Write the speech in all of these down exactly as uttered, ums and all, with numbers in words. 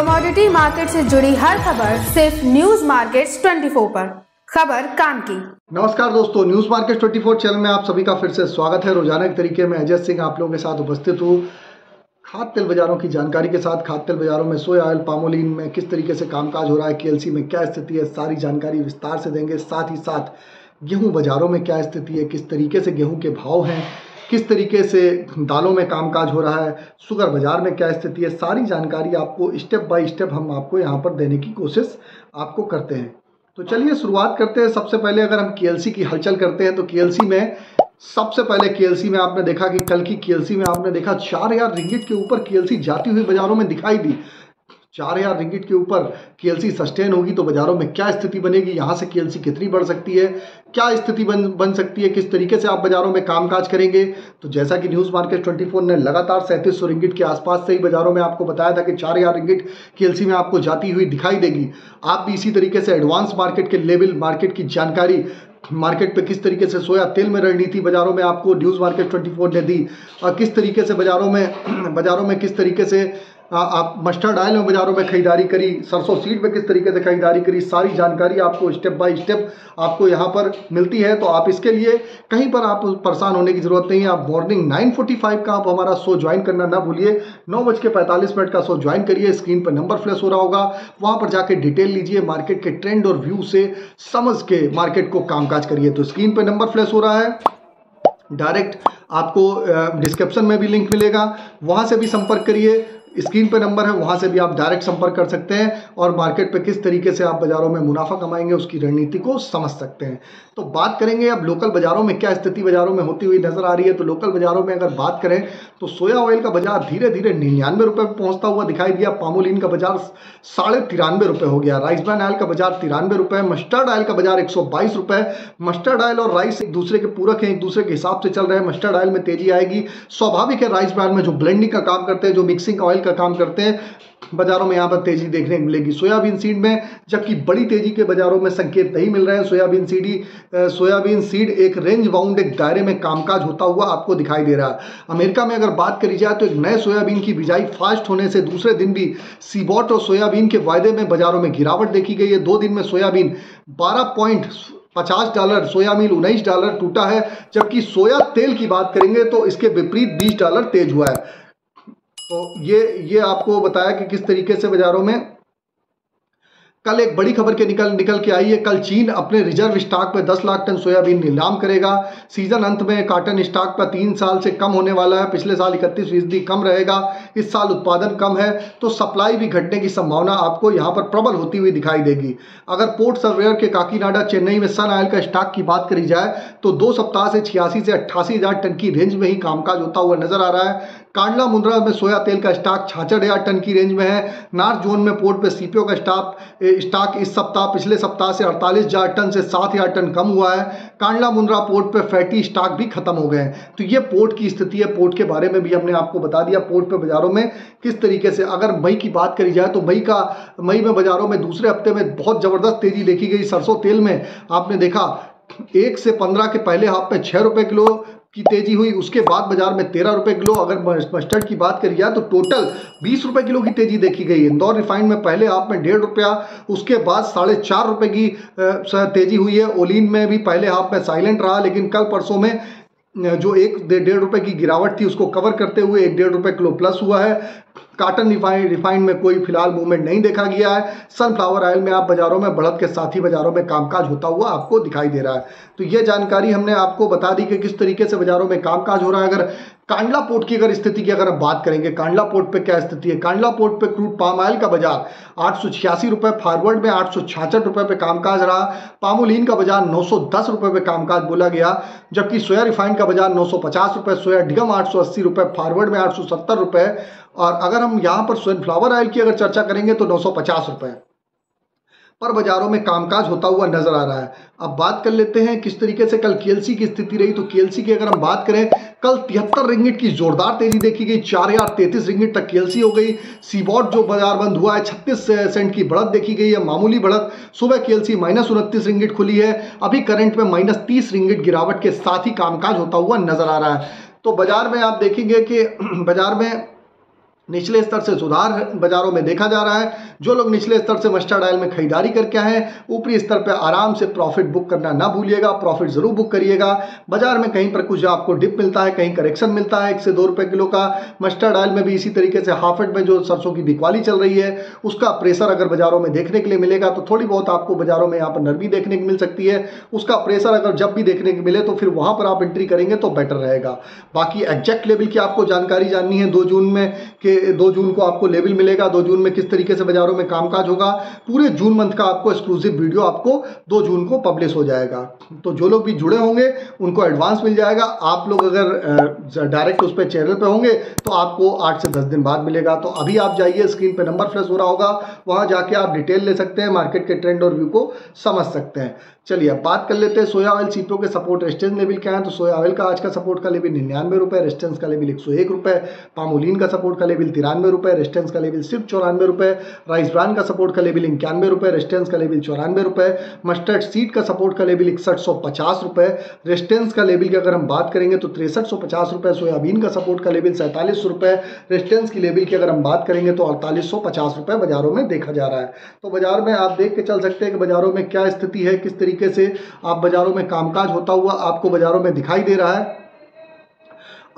Commodity market से जुड़ी हर खबर सिर्फ न्यूज मार्केट्स चौबीस पर, खबर काम की। नमस्कार दोस्तों, न्यूज मार्केट्स चौबीस चैनल में आप सभी का फिर से स्वागत है। रोजाना के तरीके में अजय सिंह आप लोगों के साथ उपस्थित हूँ खाद्य तेल बाजारों की जानकारी के साथ। खाद्य तेल बाजारों में सोया ऑयल, पामोलिन में किस तरीके से कामकाज हो रहा है, केएलसी में क्या स्थिति है, सारी जानकारी विस्तार से देंगे। साथ ही साथ गेहूँ बाजारों में क्या स्थिति है, किस तरीके से गेहूँ के भाव हैं, किस तरीके से दालों में कामकाज हो रहा है, शुगर बाज़ार में क्या स्थिति है, सारी जानकारी आपको स्टेप बाय स्टेप हम आपको यहाँ पर देने की कोशिश आपको करते हैं। तो चलिए शुरुआत करते हैं। सबसे पहले अगर हम केएलसी की हलचल करते हैं तो केएलसी में सबसे पहले केएलसी में आपने देखा कि कल की केएलसी में आपने देखा चार हज़ार रिंगिट के ऊपर केएलसी जाती हुई बाज़ारों में दिखाई दी। चार हज़ार रिंगिट के ऊपर केएलसी सस्टेन होगी तो बाज़ारों में क्या स्थिति बनेगी, यहाँ से केएलसी कितनी बढ़ सकती है, क्या स्थिति बन बन सकती है, किस तरीके से आप बाज़ारों में कामकाज करेंगे। तो जैसा कि न्यूज़ मार्केट चौबीस ने लगातार सैंतीस सौ रिंगिट के आसपास से ही बाज़ारों में आपको बताया था कि चार हज़ार रिंगिट केएलसी में आपको जाती हुई दिखाई देगी। आप भी इसी तरीके से एडवांस मार्केट के लेवल, मार्केट की जानकारी, मार्केट पे किस तरीके से सोया तेल में रणनीति बाज़ारों में आपको न्यूज़ मार्केट चौबीस ने दी और किस तरीके से बाज़ारों में बाज़ारों में किस तरीके से आप मस्टर्ड ऑयल में बाज़ारों में खरीदारी करी, सरसों सीड में किस तरीके से खरीदारी करी, सारी जानकारी आपको स्टेप बाय स्टेप आपको यहाँ पर मिलती है। तो आप इसके लिए कहीं पर आप परेशान होने की ज़रूरत नहीं है। आप मॉर्निंग नौ पैंतालीस का आप हमारा शो ज्वाइन करना ना भूलिए। नौ बज के पैंतालीस मिनट का शो ज्वाइन करिए। स्क्रीन पर नंबर फ्लैश हो रहा होगा, वहाँ पर जाके डिटेल लीजिए। मार्केट के ट्रेंड और व्यू से समझ के मार्केट को कामकाज करिए। तो स्क्रीन पर नंबर फ्लैश हो रहा है, डायरेक्ट आपको डिस्क्रिप्शन में भी लिंक मिलेगा, वहाँ से भी संपर्क करिए। स्क्रीन पे नंबर है, वहाँ से भी आप डायरेक्ट संपर्क कर सकते हैं और मार्केट पे किस तरीके से आप बाज़ारों में मुनाफा कमाएंगे उसकी रणनीति को समझ सकते हैं। तो बात करेंगे अब लोकल बाज़ारों में क्या स्थिति बाज़ारों में होती हुई नज़र आ रही है। तो लोकल बाज़ारों में अगर बात करें तो सोया ऑयल का बाज़ार धीरे धीरे निन्यानवे रुपये पर पहुँचता हुआ दिखाई दिया। पामोलिन का बाज़ार साढ़े तिरानवे रुपये हो गया। राइस ब्रैंड ऑयल का बाज़ार तिरानवे रुपये, मस्टर्ड ऑयल का बाज़ार एक सौ बाईस रुपये। मस्टर्ड ऑयल और राइस एक दूसरे के पूरक हैं, एक दूसरे के हिसाब से चल रहे हैं। मस्टर्ड ऑयल में तेज़ी आएगी, स्वाभाविक है। राइस ब्रैंड में जो ब्लेंडिंग का काम करते हैं, जो मिक्सिंग ऑयल का काम करते हैं, बाजारों में यहाँ पर तेजी देखने को मिलेगी। सोयाबीन सीड में जबकि बड़ी तेजी के बाजारों में संकेत नहीं मिल रहे हैं। सोयाबीन सीड ही सोयाबीन सीड एक रेंज बाउंड, एक दायरे में कामकाज होता हुआ आपको दिखाई दे रहा है। अमेरिका में अगर बात करी जाए तो एक नए सोयाबीन की बिजाई फास्ट होने से दूसरे दिन भी सीबॉट और सोयाबीन के वायदे में बाजारों में गिरावट देखी गई है। दो दिन में सोयाबीन बारह पॉइंट पचास डॉलर, सोया मिल उन्नीस डॉलर टूटा है। जबकि सोया तेल की बात करेंगे तो इसके विपरीत बीस डॉलर तेज हुआ है। तो ये ये आपको बताया कि किस तरीके से बाज़ारों में कल एक बड़ी खबर के निकल निकल के आई है। कल चीन अपने रिजर्व स्टॉक पर दस लाख टन सोयाबीन नीलाम करेगा। सीजन अंत में कॉटन स्टॉक पर तीन साल से कम होने वाला है। पिछले साल इकतीस फीसदी कम रहेगा, इस साल उत्पादन कम है तो सप्लाई भी घटने की संभावना आपको यहाँ पर प्रबल होती हुई दिखाई देगी। अगर पोर्ट सर्वेयर के काकीनाडा चेन्नई में सन ऑयल का स्टॉक की बात करी जाए तो दो सप्ताह से छियासी से अट्ठासी हज़ार टन की रेंज में ही कामकाज होता हुआ नजर आ रहा है। कांडला मुंद्रा में सोया तेल का स्टॉक छाछठ हज़ार टन की रेंज में है। नॉर्थ जोन में पोर्ट पर सीपीओ का स्टॉक स्टॉक इस सप्ताह पिछले सप्ताह से अड़तालीस हजार टन से सात हजार टन कम हुआ है। कांडला मुंद्रा पोर्ट पर फैटी स्टॉक भी खत्म हो गए हैं। तो ये पोर्ट की स्थिति है। पोर्ट के बारे में भी हमने आपको बता दिया। पोर्ट पर बाज़ारों में किस तरीके से अगर मई की बात करी जाए तो मई का मई में बाज़ारों में दूसरे हफ्ते में बहुत ज़बरदस्त तेज़ी देखी गई। सरसों तेल में आपने देखा एक से पंद्रह के पहले हाफ में छः रुपये किलो की तेजी हुई, उसके बाद बाजार में तेरह रुपये किलो। अगर मस्टर्ड की बात करी जाए तो टोटल बीस रुपये किलो की तेजी देखी गई। इंदौर रिफाइंड में पहले हाफ में डेढ़ रुपया, उसके बाद साढ़े चार रुपये की तेजी हुई है। ओलिन में भी पहले हाफ में साइलेंट रहा, लेकिन कल परसों में जो एक डेढ़ रुपये की गिरावट थी उसको कवर करते हुए एक डेढ़ रुपये किलो प्लस हुआ है। काटन रिफाइन रिफाइंड में कोई फिलहाल मूवमेंट नहीं देखा गया है। सनफ्लावर ऑयल में आप बाज़ारों में बढ़त के साथ ही बाज़ारों में कामकाज होता हुआ आपको दिखाई दे रहा है। तो ये जानकारी हमने आपको बता दी कि किस तरीके से बाज़ारों में कामकाज हो रहा है। अगर कांडला पोर्ट की अगर स्थिति की अगर हम बात करेंगे, कांडला पोर्ट पे क्या स्थिति है। कांडला पोर्ट पे क्रूड पाम ऑयल का बाजार आठ सौ छियासी रुपये, फॉरवर्ड में आठ सौ छियासठ रुपये पे कामकाज रहा। पामोलिन का बाजार नौ सौ दस रुपये पे कामकाज बोला गया। जबकि सोया रिफाइंड का बाजार नौ सौ पचास रुपये, सोया डिगम आठ सौ अस्सी रुपये, फॉरवर्ड में आठ सौ सत्तर रुपये। और अगर हम यहाँ पर सनफ्लावर ऑयल की अगर चर्चा करेंगे तो नौ सौ पचास रुपये पर बाज़ारों में कामकाज होता हुआ नजर आ रहा है। अब बात कर लेते हैं किस तरीके से कल केएलसी की स्थिति रही। तो केएलसी की अगर हम बात करें, कल तिहत्तर रिंगिट की जोरदार तेजी देखी गई। चार हजार तैंतीस रिंगिट तक केएलसी हो गई। सीबॉट जो बाजार बंद हुआ है छत्तीस सेंट की बढ़त देखी गई है, मामूली बढ़त। सुबह केएलसी माइनस उनतीस रिंगिट खुली है, अभी करंट में माइनस तीस रिंगिट गिरावट के साथ ही कामकाज होता हुआ नजर आ रहा है। तो बाजार में आप देखेंगे कि बाजार में निचले स्तर से सुधार बाजारों में देखा जा रहा है। जो लोग निचले स्तर से मस्टर्ड ऑयल में खरीदारी करके आए हैं, ऊपरी स्तर पर आराम से प्रॉफिट बुक करना ना भूलिएगा, प्रॉफिट ज़रूर बुक करिएगा। बाजार में कहीं पर कुछ आपको डिप मिलता है, कहीं करेक्शन मिलता है एक से दो रुपये किलो का। मस्टर्ड ऑयल में भी इसी तरीके से हाफेड में जो सरसों की बिकवाली चल रही है उसका प्रेशर अगर बाजारों में देखने के लिए मिलेगा तो थोड़ी बहुत आपको बाजारों में यहाँ पर नरमी देखने को मिल सकती है। उसका प्रेशर अगर जब भी देखने को मिले तो फिर वहाँ पर आप एंट्री करेंगे तो बेटर रहेगा। बाकी एग्जैक्ट लेवल की आपको जानकारी जाननी है दो जून में कि दो जून को आपको लेवल मिलेगा, दो जून में किस तरीके से बाजारों में कामकाज होगा, पूरे जून मंथ का आपको एक्सक्लूसिव वीडियो आपको दो जून को पब्लिश हो जाएगा। तो जो लोग भी जुड़े होंगे उनको एडवांस मिल जाएगा। आप लोग अगर डायरेक्ट उस पर चैनल पर होंगे तो आपको आठ से दस दिन बाद मिलेगा। तो अभी आप जाइए, स्क्रीन पर नंबर फ्लैश हो रहा होगा, वहाँ जाके आप डिटेल ले सकते हैं, मार्केट के ट्रेंड और व्यू को समझ सकते हैं। चलिए अब बात कर लेते हैं सोया ऑयल सीपीओ के सपोर्ट रेजिस्टेंस लेवल क्या है। तो सोया ऑयल का आज का सपोर्ट का लेवल निन्यानवे रुपये, रेजिस्टेंस का लेवल एक सौ एक रुपये। पामोलिन का सपोर्ट का लेवल तिरानवे रुपये, रेजिस्टेंस का लेवल सिर्फ चौरानवे रुपये। राइस ब्रैंड का सपोर्ट का लेवल इक्यानवे रुपये, रेजिस्टेंस का लेवल चौरानवे रुपये। मस्टर्ड सीड का सपोर्ट का लेवल इकसठ सौ पचास रुपये, रेजिस्टेंस का लेवल की अगर हम बात करेंगे तो तिरसठ सौ पचास रुपये। सोयाबीन का सपोर्ट का लेवल सैंतालीस रुपये, रेजिस्टेंस की लेवल की अगर हम बात करेंगे तो अड़तालीस सौ पचास रुपये बाजारों में देखा जा रहा है। तो बाजार में आप देख के चल सकते हैं कि बाजारों में क्या स्थिति है, किस तरीके से आप बाजारों में कामकाज होता हुआ आपको बाजारों में दिखाई दे रहा है।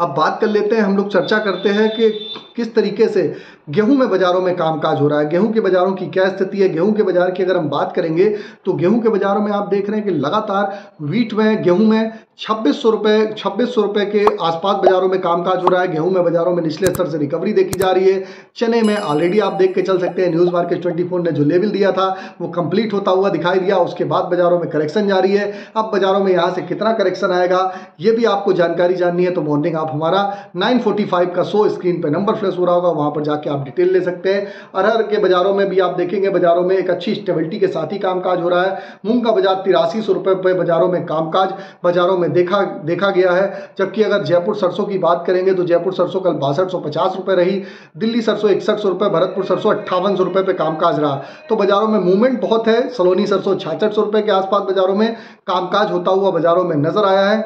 अब बात कर लेते हैं, हम लोग चर्चा करते हैं कि किस तरीके से गेहूं में बाज़ारों में कामकाज हो रहा है, गेहूं के बाज़ारों की क्या स्थिति है। गेहूं के बाज़ार की अगर हम बात करेंगे तो गेहूं के बाज़ारों में आप देख रहे हैं कि लगातार वीट में, गेहूं में छब्बीस सौ रुपये छब्बीस सौ रुपये के आसपास बाज़ारों में कामकाज हो रहा है। गेहूं में बाज़ारों में निचले स्तर से रिकवरी देखी जा रही है। चने में ऑलरेडी आप देख के चल सकते हैं, न्यूज़ मार्केट ट्वेंटी फोर ने जो लेवल दिया था वो कंप्लीट होता हुआ दिखाई दिया, उसके बाद बाज़ारों में करेक्शन जारी है। अब बाज़ारों में यहाँ से कितना करेक्शन आएगा ये भी आपको जानकारी जाननी है तो मॉर्निंग आप हमारा नाइन फोर्टी फाइव का शो, स्क्रीन पर नंबर फ्लैश हो रहा होगा, वहाँ पर जाके आप डिटेल ले सकते हैं। अरहर के बाज़ारों में भी आप देखेंगे बाज़ारों में एक अच्छी स्टेबिलिटी के साथ ही कामकाज हो रहा है। मूंग का बाज़ार तिरासी सौ रुपये पे बाज़ारों में कामकाज बाज़ारों में देखा देखा गया है। जबकि अगर जयपुर सरसों की बात करेंगे तो जयपुर सरसों कल बासठ सौ पचास रुपये रही, दिल्ली सरसों इकसठ सौ रुपये, भरतपुर सरसों अट्ठावन सौ रुपये पे कामकाज रहा। तो बाज़ारों में मूवमेंट बहुत है। सलोनी सरसों छियासठ सौ रुपये के आसपास बाज़ारों में कामकाज होता हुआ बाज़ारों में नज़र आया है।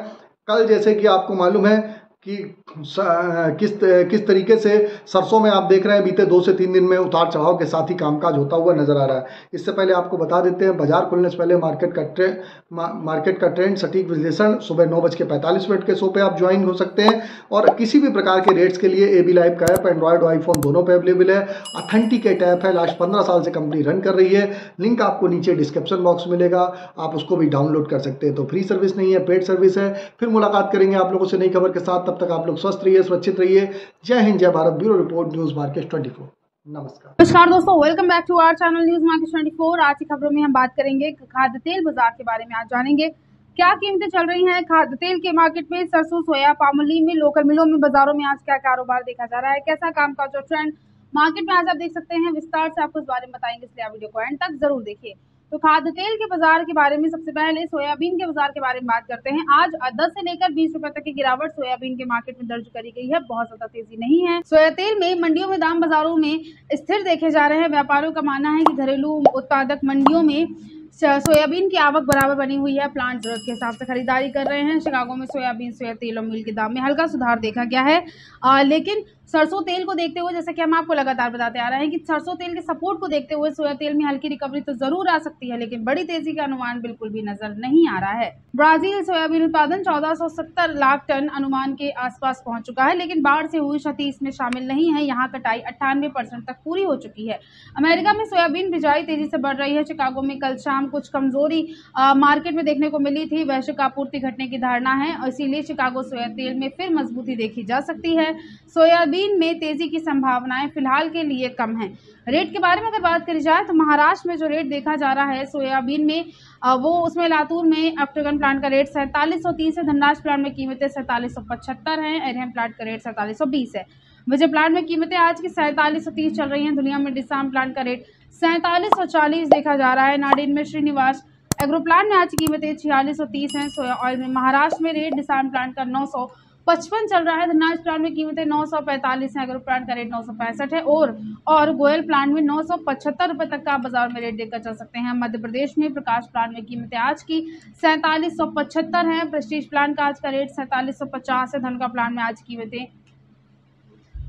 कल जैसे कि आपको मालूम है कि किस किस तरीके से सरसों में आप देख रहे हैं बीते दो से तीन दिन में उतार चढ़ाव के साथ ही कामकाज होता हुआ नज़र आ रहा है। इससे पहले आपको बता देते हैं, बाजार खुलने से पहले मार्केट का ट्रे मा, मार्केट का ट्रेंड सटीक विश्लेषण सुबह नौ बज के पैंतालीस मिनट के शो पे आप ज्वाइन हो सकते हैं। और किसी भी प्रकार के रेट्स के लिए ए बी लाइव का ऐप एंड्रॉयड और आईफोन दोनों पर अवेलेबल है। ऑथेंटिकेट ऐप है, लास्ट पंद्रह साल से कंपनी रन कर रही है। लिंक आपको नीचे डिस्क्रिप्शन बॉक्स मिलेगा, आप उसको भी डाउनलोड कर सकते हैं। तो फ्री सर्विस नहीं है, पेड सर्विस है। फिर मुलाकात करेंगे आप लोगों से नई खबर के साथ। तब तक आप लोग स्वस्थ रहिए, सुरक्षित रहिए। जय हिंद, जय Bharat. Bureau report, news market चौबीस। नमस्कार नमस्कार दोस्तों, welcome back to our channel news market चौबीस। आज की खबरों में हम बात करेंगे खाद्य तेल बाजार के बारे में। आज जानेंगे क्या कीमतें चल रही हैं खाद्य तेल के मार्केट में, सरसों, सोया, पामोलिन में, लोकल मिलों में बाजारों में आज क्या कारोबार देखा जा रहा है, कैसा कामकाज और ट्रेंड मार्केट में आज आप देख सकते हैं। विस्तार से आपको इस बारे में बताएंगे, इसलिए आप वीडियो को एंड तक जरूर देखिए। तो खाद्य तेल के बाजार के बारे में सबसे पहले सोयाबीन के बाजार के बारे में बात करते हैं। आज दस से लेकर बीस रुपए तक की गिरावट सोयाबीन के मार्केट में दर्ज करी गई है, बहुत ज्यादा तेजी नहीं है। सोया तेल में मंडियों में दाम बाजारों में स्थिर देखे जा रहे हैं। व्यापारियों का मानना है कि घरेलू उत्पादक मंडियों में सोयाबीन की आवक बराबर बनी हुई है, प्लांट जरूरत के हिसाब से खरीदारी कर रहे हैं। शिकागो में सोयाबीन, सोया तेल और मिल के दाम में हल्का सुधार देखा गया है, आ, लेकिन सरसों तेल को देखते हुए, जैसे कि हम आपको लगातार बताते आ रहे हैं कि सरसों तेल के सपोर्ट को देखते हुए सोया तेल में हल्की रिकवरी तो जरूर आ सकती है, लेकिन बड़ी तेजी का अनुमान बिल्कुल भी नजर नहीं आ रहा है। ब्राजील सोयाबीन उत्पादन चौदह सौ सत्तर लाख टन अनुमान के आसपास पहुंच चुका है, लेकिन बाढ़ से हुई क्षति इसमें शामिल नहीं है। यहाँ कटाई अट्ठानवे परसेंट तक पूरी हो चुकी है। अमेरिका में सोयाबीन बिजाई तेजी से बढ़ रही है। शिकागो में कल शाम कुछ कमजोरी मार्केट में देखने को मिली थी। वैश्विक आपूर्ति घटने की धारणा है और इसीलिए शिकागो सोया तेल में फिर मजबूती देखी जा सकती है। सोयाबीन में तेजी की संभावनाएं फिलहाल के लिए कम हैं। रेट के बारे में अगर बात करी जाए तो महाराष्ट्र में जो रेट देखा जा रहा है सोयाबीन में, वो उसमें लातूर में अक्टोगन प्लांट का रेट सैंतालीस सौ तीस है। धनराज प्लांट में कीमतें सैंतालीस सौ पचहत्तर है। एरहम प्लांट का रेट सैंतालीस सौ बीस है। विजय प्लांट में कीमतें आज की सैंतालीस सौ तीस चल रही हैं। दुनिया में डिसाम प्लांट का रेट सैंतालीस सौ चालीस देखा जा रहा है। नाडिन में श्रीनिवास एग्रो प्लांट में आज की कीमतें छियालीस सौ तीस हैं। सोया ऑयल में महाराष्ट्र में रेट डिसाम प्लांट का नौ सौ पचपन चल रहा है। धनाज प्लांट में कीमतें नौ सौ पैंतालीस है। एग्रो प्लांट का रेट नौ सौ पैंसठ है और, और गोयल प्लांट में नौ सौ पचहत्तर रुपये तक का आप बाजार में रेट देखकर चल सकते हैं। मध्य प्रदेश में प्रकाश प्लांट में कीमतें आज की सैंतालीस सौ पचहत्तर है। प्रेस्टीज प्लांट का आज का रेट सैंतालीस सौ पचास है। धनका प्लांट में आज कीमतें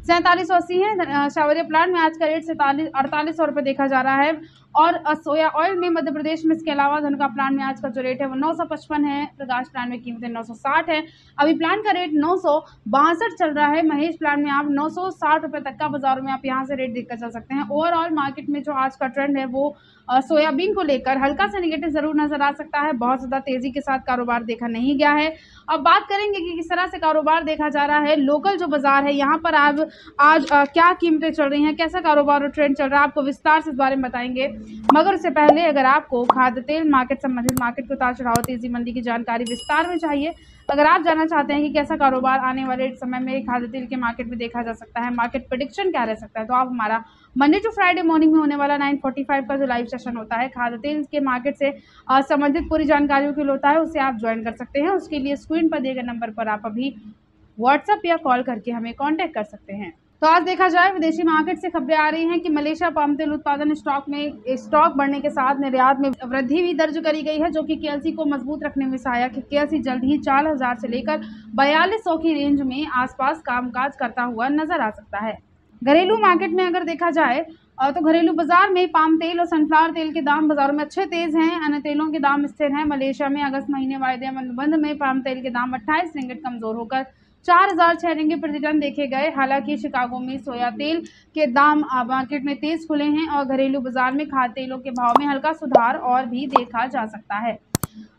सैंतालीस सौ अस्सी है। शावरिया प्लांट में आज का रेट सैतालीस अड़तालीस सौ रुपये देखा जा रहा है। और सोया ऑयल में मध्य प्रदेश में इसके अलावा धनुका प्लांट में आज का जो रेट है वो नौ सौ पचपन है। प्रकाश प्लांट में कीमतें नौ सौ साठ है। अभी प्लांट का रेट नौ सौ बासठ चल रहा है। महेश प्लांट में आप नौ सौ साठ रुपये तक का बाजारों में आप यहाँ से रेट देखकर चल सकते हैं। ओवरऑल मार्केट में जो आज का ट्रेंड है वो सोयाबीन को लेकर हल्का सा निगेटिव ज़रूर नजर आ सकता है। बहुत ज़्यादा तेज़ी के साथ कारोबार देखा नहीं गया है। अब बात करेंगे कि किस तरह से कारोबार देखा जा रहा है। लोकल जो बाजार है यहाँ पर आज आज आ, क्या कीमतें चल रही हैं, कैसा कारोबार और ट्रेंड चल रहा है, आपको विस्तार से इस बारे में बताएंगे। मगर उससे पहले अगर आपको खाद्य तेल मार्केट संबंधित मार्केट को उतार चढ़ाव तेज़ी मंदी की जानकारी विस्तार में चाहिए, अगर आप जानना चाहते हैं कि कैसा कारोबार आने वाले समय में खाद्य तेल के मार्केट में देखा जा सकता है, मार्केट प्रेडिक्शन क्या रह सकता है, तो आप हमारा मंडे टू फ्राइडे मॉर्निंग में होने वाला नाइन फोर्टी फाइव का जो लाइव सेशन होता है खाद्य तेल के मार्केट से संबंधित पूरी जानकारियों के लिए होता है, उसे आप ज्वाइन कर सकते हैं। उसके लिए स्क्रीन पर दिए गए नंबर पर आप अभी व्हाट्सएप या कॉल करके हमें कॉन्टैक्ट कर सकते हैं। तो आज देखा जाए विदेशी मार्केट से खबरें आ रही हैं कि मलेशिया पाम तेल उत्पादन स्टॉक में स्टॉक बढ़ने के साथ निर्यात में वृद्धि भी दर्ज करी गई है, जो कि केएलसी को मजबूत रखने में सहायक है। केएलसी जल्द ही चार हज़ार से लेकर बयालीस सौ की रेंज में आसपास कामकाज करता हुआ नजर आ सकता है। घरेलू मार्केट में अगर देखा जाए तो घरेलू बाजार में पाम तेल और सनफ्लावर तेल के दाम बाजारों में अच्छे तेज़ हैं। अन्य तेलों के दाम स्थिर हैं। मलेशिया में अगस्त महीने वायदे अनुबंध में पाम तेल के दाम अट्ठाईस रिंगिट कमजोर होकर चार हज़ार छः रिंगिट प्रति टन देखे गए। हालांकि शिकागो में सोया तेल के दाम मार्केट में तेज़ खुले हैं और घरेलू बाजार में खाद्य तेलों के भाव में हल्का सुधार और भी देखा जा सकता है।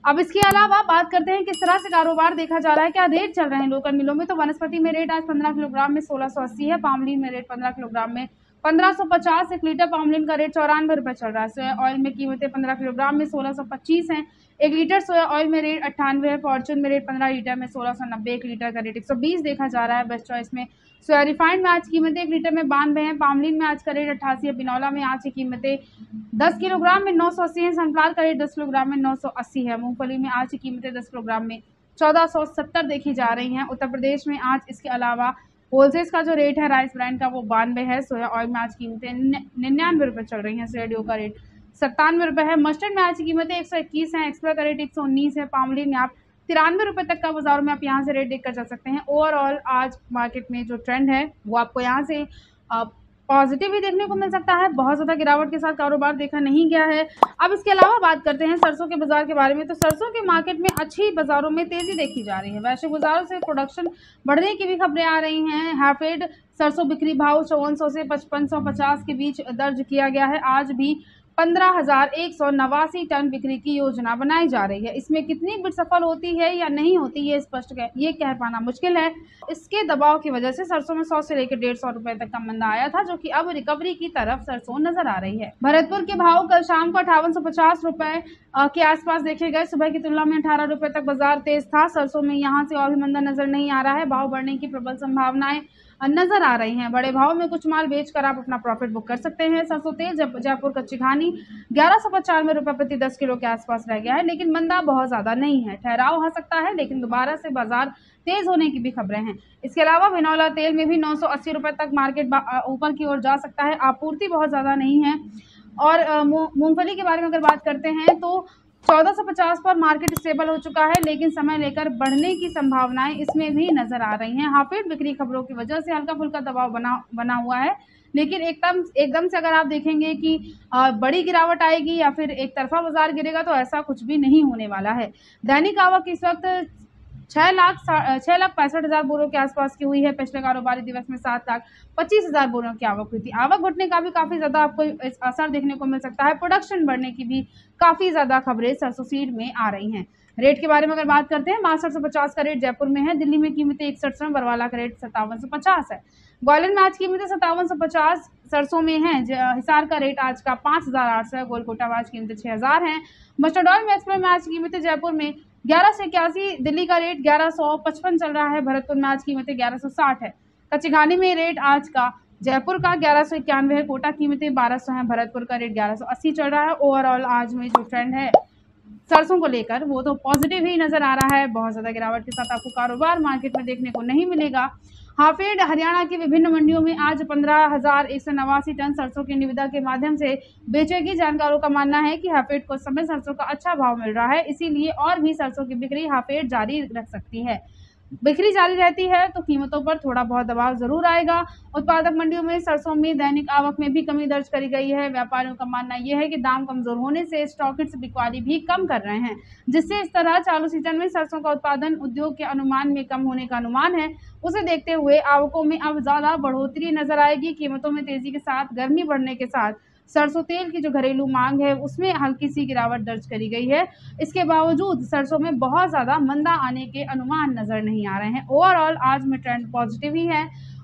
अब इसके अलावा बात करते हैं किस तरह से कारोबार देखा जा रहा है, क्या रेट चल रहे हैं लोकल मिलों में। तो वनस्पति में रेट आज पंद्रह किलोग्राम में सोलह सौ अस्सी है। पामोलिन में रेट पंद्रह किलोग्राम में पंद्रह सौ पचास एक लीटर पामोलिन का रेट चौरानवे रुपये चल रहा है। सोया ऑयल में कीमतें पंद्रह किलोग्राम में सोलह सौ पच्चीस हैं। एक लीटर सोया ऑयल में रेट अट्ठानवे है। फॉर्चून में रेट पंद्रह लीटर में सोलह सौ नब्बे एक लीटर का रेट एक सौ बीस देखा जा रहा है। बेस्ट चॉइस में सोया रिफाइंड में आज कीमतें एक लीटर में बानवे हैं। पामोलिन में आज का रेट अट्ठासी है। बिनौला में आज की कीमतें दस किलोग्राम में नौ सौ अस्सी है। सनफ्लावर का रेट दस किलोग्राम में नौ सौ अस्सी है। मूँगफली में आज की कीमतें दस किलोग्राम में चौदह सौ सत्तर देखी जा रही हैं। उत्तर प्रदेश में आज इसके अलावा होलसेल्स का जो रेट है राइस ब्रैंड का वो बानवे है। सोया ऑयल में आज कीमतें निन्यानवे रुपये चल रही हैं। सोया डो का रेट सत्तानवे रुपये है। मस्टर्ड में आज की कीमतें एक सौ इक्कीस हैं। एक्सप्रा का रेट एक सौ उन्नीस है। पामोलिन में आप तिरानवे रुपये तक का बाजार में आप यहाँ से रेट देख कर जा सकते हैं। ओवरऑल आज मार्केट में जो ट्रेंड है वो आपको यहाँ से आप पॉजिटिव ही देखने को मिल सकता है। बहुत ज़्यादा गिरावट के साथ कारोबार देखा नहीं गया है। अब इसके अलावा बात करते हैं सरसों के बाजार के बारे में। तो सरसों के मार्केट में अच्छी बाज़ारों में तेज़ी देखी जा रही है। वैश्विक बाज़ारों से प्रोडक्शन बढ़ने की भी खबरें आ रही हैं। हाफेड सरसों बिक्री भाव चौवन सौ से पचपन सौ पचास के बीच दर्ज किया गया है। आज भी पंद्रह हज़ार एक सौ नवासी टन बिक्री की योजना बनाई जा रही है। इसमें कितनी बिट सफल होती है या नहीं होती है स्पष्ट कह ये कह पाना मुश्किल है। इसके दबाव की वजह से सरसों में सौ से लेकर डेढ़ सौ रुपये तक का मंदा आया था, जो कि अब रिकवरी की तरफ सरसों नजर आ रही है। भरतपुर के भाव कल शाम को अठावन सौ पचास रुपये के आसपास देखे गए। सुबह की तुलना में अठारह रुपये तक बाजार तेज था। सरसों में यहाँ से और भी मंदा नजर नहीं आ रहा है। भाव बढ़ने की प्रबल संभावनाएं नजर आ रही हैं। बड़े भाव में कुछ माल बेचकर आप अपना प्रॉफिट बुक कर सकते हैं। सरसों तेल जयपुर कच्ची घानी ग्यारह सौ पचानवे रुपये प्रति दस किलो के आसपास रह गया है, लेकिन मंदा बहुत ज़्यादा नहीं है। ठहराव हो सकता है, लेकिन दोबारा से बाजार तेज होने की भी खबरें हैं। इसके अलावा बिनौला तेल में भी नौ सौ अस्सी रुपये तक मार्केट ऊपर की ओर जा सकता है। आपूर्ति बहुत ज़्यादा नहीं है। और मूंगफली के बारे में अगर बात करते हैं तो चौदह सौ पचास पर मार्केट स्टेबल हो चुका है, लेकिन समय लेकर बढ़ने की संभावनाएं इसमें भी नजर आ रही हैं। हाफेड बिक्री खबरों की वजह से हल्का फुल्का दबाव बना बना हुआ है, लेकिन एकदम एकदम से अगर आप देखेंगे कि बड़ी गिरावट आएगी या फिर एक तरफा बाजार गिरेगा तो ऐसा कुछ भी नहीं होने वाला है। दैनिक आवक इस वक्त छः लाख छः लाख पैंसठ हज़ार बोरों के आसपास की हुई है। पिछले कारोबारी दिवस में सात लाख पच्चीस हज़ार बोरों की आवक हुई थी। आवक घटने का भी काफ़ी ज़्यादा आपको असर देखने को मिल सकता है। प्रोडक्शन बढ़ने की भी काफ़ी ज़्यादा खबरें सरसों सीड में आ रही हैं। रेट के बारे में अगर बात करते हैं, मास्टर्ड सौ पचास का रेट जयपुर में है। दिल्ली में कीमतें इकसठ सौ, बरवाला का रेट सत्तावन सौ पचास है। ग्वालियर में आज कीमतें सत्तावन सौ पचास सरसों में है। हिसार का रेट आज का पाँच हज़ार आठ सौ है। गोलकोटा में आज कीमतें छः हज़ार हैं। मस्टर्ड ऑयल में एक्सप्रा में आज कीमतें जयपुर में ग्यारह सौ इक्यासी, दिल्ली का रेट ग्यारह सौ पचपन चल रहा है। भरतपुर में आज कीमतें ग्यारह सौ साठ है। कचिघानी में रेट आज का जयपुर का ग्यारह सौ इक्यानवे है। कोटा कीमतें बारह सौ हैं। भरतपुर का रेट ग्यारह सौ अस्सी चल रहा है। ओवरऑल आज में जो ट्रेंड है सरसों को लेकर वो तो पॉजिटिव ही नज़र आ रहा है। बहुत ज़्यादा गिरावट के साथ आपको कारोबार मार्केट में देखने को नहीं मिलेगा। हाफेड हरियाणा की विभिन्न मंडियों में आज पंद्रह हज़ार एक सौ नवासी टन सरसों की निविदा के माध्यम से बेचेगी। जानकारों का मानना है कि हाफेड को समय सरसों का अच्छा भाव मिल रहा है, इसीलिए और भी सरसों की बिक्री हाफेड जारी रख सकती है। बिक्री जारी रहती है तो कीमतों पर थोड़ा बहुत दबाव जरूर आएगा। उत्पादक मंडियों में सरसों में दैनिक आवक में भी कमी दर्ज करी गई है। व्यापारियों का मानना यह है कि दाम कमजोर होने से स्टॉकिस्ट बिकवाली भी कम कर रहे हैं, जिससे इस तरह चालू सीजन में सरसों का उत्पादन उद्योग के अनुमान में कम होने का अनुमान है। उसे देखते हुए आवकों में अब ज्यादा बढ़ोतरी नजर आएगी। कीमतों में तेजी के साथ गर्मी बढ़ने के साथ सरसों तेल की जो घरेलू मांग है उसमें हल्की सी गिरावट दर्ज करी गई है। इसके बावजूद सरसों में बहुत ज़्यादा मंदा आने के अनुमान नज़र नहीं आ रहे हैं। ओवरऑल आज में ट्रेंड पॉजिटिव ही है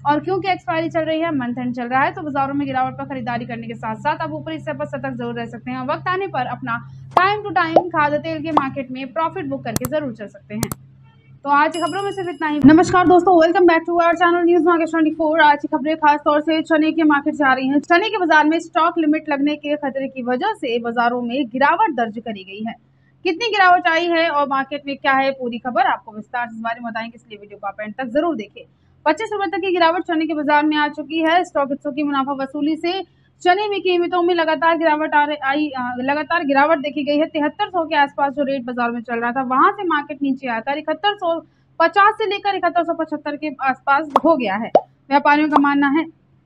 और क्योंकि एक्सपायरी चल रही है, मंथ एंड चल रहा है, तो बाजारों में गिरावट पर खरीदारी करने के साथ साथ आप ऊपरी स्तर पर सतर्क जरूर रह सकते हैं और वक्त आने पर अपना टाइम टू टाइम खाद्य तेल के मार्केट में प्रॉफिट बुक करके जरूर चल सकते हैं। तो आज की खबरों में सिर्फ इतना ही। नमस्कार दोस्तों, welcome back to our channel news markets चौबीस। आज की खबरें खास तौर से चने के मार्केट जा रही हैं। चने के बाजार में स्टॉक लिमिट लगने के खतरे की वजह से बाजारों में गिरावट दर्ज करी गई है। कितनी गिरावट आई है और मार्केट में क्या है, पूरी खबर आपको विस्तार से इस बारे में बताएंगे, इसलिए वीडियो को आप एंड तक जरूर देखें। पच्चीस रुपए तक की गिरावट चने के बाजार में आ चुकी है। स्टॉकिस्टों की मुनाफा वसूली से चने में कीमतों में लगातार गिरावट आ रही आई लगातार गिरावट देखी गई है। तिहत्तर सौ के आसपास जो रेट बाजार में चल रहा था, वहां से मार्केट नीचे आता है इकहत्तर सौ पचास से लेकर इकहत्तर सौ पचहत्तर के आसपास हो गया है। व्यापारियों का मानना है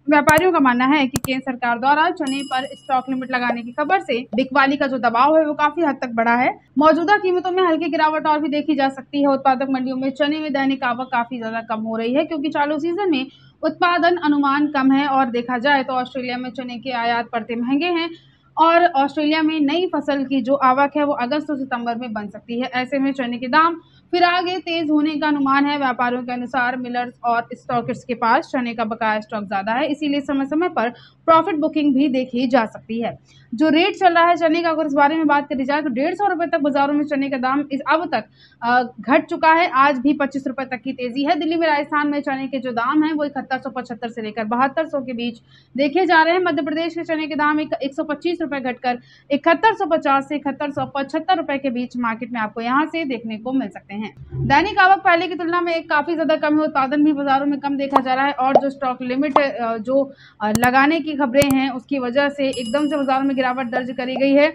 व्यापारियों का मानना है कि केंद्र सरकार द्वारा चने पर स्टॉक लिमिट लगाने की खबर से बिकवाली का जो दबाव है वो काफी हद तक बढ़ा है। मौजूदा कीमतों में हल्की गिरावट और भी देखी जा सकती है। उत्पादक मंडियों में चने में दैनिक आवक काफी ज्यादा कम हो रही है क्योंकि चालू सीजन में उत्पादन अनुमान कम है। और देखा जाए तो ऑस्ट्रेलिया में चने के आयात परतें महंगे हैं और ऑस्ट्रेलिया में नई फसल की जो आवक है वो अगस्त और सितंबर में बन सकती है। ऐसे में चने के दाम फिर आगे तेज होने का अनुमान है। व्यापारियों के अनुसार मिलर्स और स्टॉकिस्ट्स के पास चने का बकाया स्टॉक ज़्यादा है, इसीलिए समय समय पर प्रॉफिट बुकिंग भी देखी जा सकती है। जो रेट चल रहा है चने का, अगर इस बारे में बात करी जाए तो डेढ़ सौ रुपये तक बाजारों में चने का दाम इस अब तक घट चुका है। आज भी पच्चीस रुपये तक की तेजी है। दिल्ली में राजस्थान में चने के जो दाम हैं वो इकहत्तर सौ पचहत्तर से लेकर बहत्तर सौ के बीच देखे जा रहे हैं। मध्य प्रदेश के चने के दाम एक सौ पच्चीस रुपये घटकर इकहत्तर सौ पचास से इकहत्तर सौ पचहत्तर रुपये के बीच मार्केट में आपको यहाँ से देखने को मिल सकते हैं। दैनिक आवक पहले की तुलना में काफी ज्यादा कम है। उत्पादन भी बाजारों में कम देखा जा रहा है और जो स्टॉक लिमिट जो लगाने की खबरें हैं उसकी वजह से एकदम से बाजारों में गिरावट दर्ज करी गई है।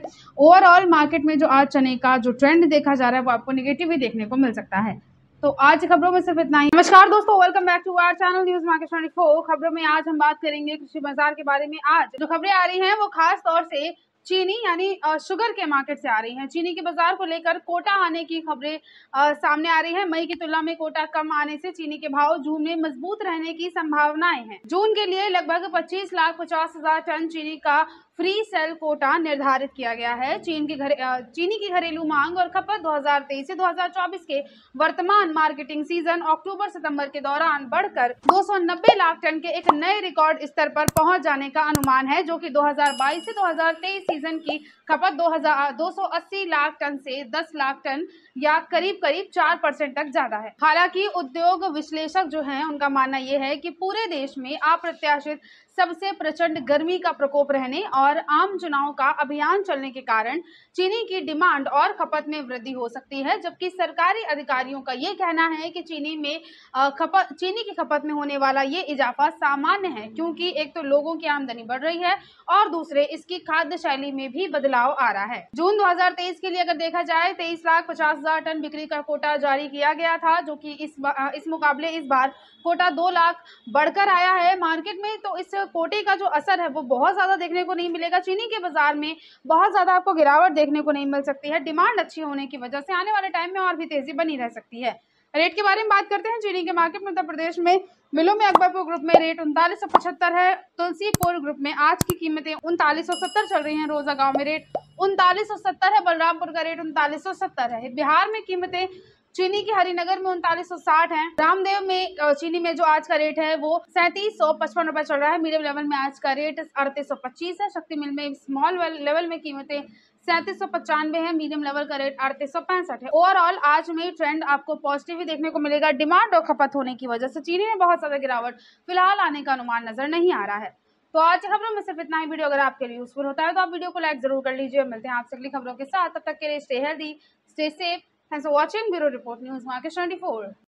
ओवरऑल मार्केट में जो आज चने का जो ट्रेंड देखा जा रहा है वो आपको नेगेटिव ही देखने को मिल सकता है। तो आज की खबरों में सिर्फ इतना ही। नमस्कार दोस्तों, welcome back to our channel news markets चौबीस। खबरों में आज हम बात करेंगे कृषि बाजार के बारे में। आज जो खबरें आ रही है वो खास तौर से चीनी यानी शुगर के मार्केट से आ रही हैं। चीनी के बाजार को लेकर कोटा आने की खबरें सामने आ रही हैं। मई की तुलना में कोटा कम आने से चीनी के भाव जून में मजबूत रहने की संभावनाएं हैं। जून के लिए लगभग पच्चीस लाख पचास हजार टन चीनी का फ्री सेल कोटा निर्धारित किया गया है। चीन की घरे चीनी की घरेलू मांग और खपत दो हज़ार तेईस से दो हज़ार चौबीस के वर्तमान मार्केटिंग सीजन अक्टूबर सितंबर के दौरान बढ़कर दो सौ नब्बे लाख टन के एक नए रिकॉर्ड स्तर पर पहुंच जाने का अनुमान है, जो कि दो हज़ार बाईस से दो हज़ार तेईस सीजन की खपत दो सौ अस्सी लाख टन से दस लाख टन या करीब करीब चार परसेंट तक ज्यादा है। हालांकि उद्योग विश्लेषक जो हैं उनका मानना यह है कि पूरे देश में अप्रत्याशित सबसे प्रचंड गर्मी का प्रकोप रहने और आम चुनाव का अभियान चलने के कारण चीनी की डिमांड और खपत में वृद्धि हो सकती है, जबकि सरकारी अधिकारियों का ये कहना है कि चीनी में खपत चीनी की खपत में होने वाला ये इजाफा सामान्य है, क्योंकि एक तो लोगों की आमदनी बढ़ रही है और दूसरे इसकी खाद्य शैली में भी बदलाव आ रहा है। जून दो हज़ार तेईस के लिए अगर देखा जाए तेईस लाख पचास हजार टन बिक्री का कोटा जारी किया गया था, जो कि इस इस मुकाबले इस बार कोटा दो लाख बढ़कर आया है मार्केट में। तो इस कोटे का जो असर है वो बहुत ज्यादा देखने को नहीं मिलेगा। चीनी के बाजार में बहुत ज्यादा आपको गिरावट देखने को नहीं मिल सकती है। डिमांड अच्छी होने की वजह से आने वाले टाइम में और भी तेजी बनी रह सकती है। रेट के बारे में बात करते हैं। चीनी के मार्केट में उत्तर प्रदेश में मिलों में अकबरपुर ग्रुप में रेट उनतालीस सौ पचहत्तर है। तुलसीपुर ग्रुप में आज की कीमतें उनतालीस सौ सत्तर चल रही हैं। रोजा गांव में रेट उनतालीस सौ सत्तर है। बलरामपुर का रेट उनतालीस सौ सत्तर है। बिहार में कीमतें चीनी की हरिनगर में उनतालीस सौ साठ है। रामदेव में चीनी में जो आज का रेट है वो सैंतीस सौ पचपन रुपए चल रहा है। मीडियम लेवल में आज का रेट अड़तीस सौ पच्चीस है। शक्ति मिल में स्मॉल लेवल में कीमतें सैंतीस सौ पचानवे है। मीडियम लेवल का रेट अड़तीस सौ पैंसठ है। ओवरऑल आज में ट्रेंड आपको पॉजिटिव ही देखने को मिलेगा। डिमांड और खपत होने की वजह से चीनी में बहुत ज्यादा गिरावट फिलहाल आने का अनुमान नजर नहीं आ रहा है। तो आज की खबरों में सिर्फ इतना ही। वीडियो अगर आपके लिए यूजफुल होता है तो आप वीडियो को लाइक जरूर कर लीजिए। मिलते हैं आपसे अगली खबरों के साथ, तब तक के लिए stay healthy, stay safe. Thanks for watching. Bureau Report, News Markets twenty-four.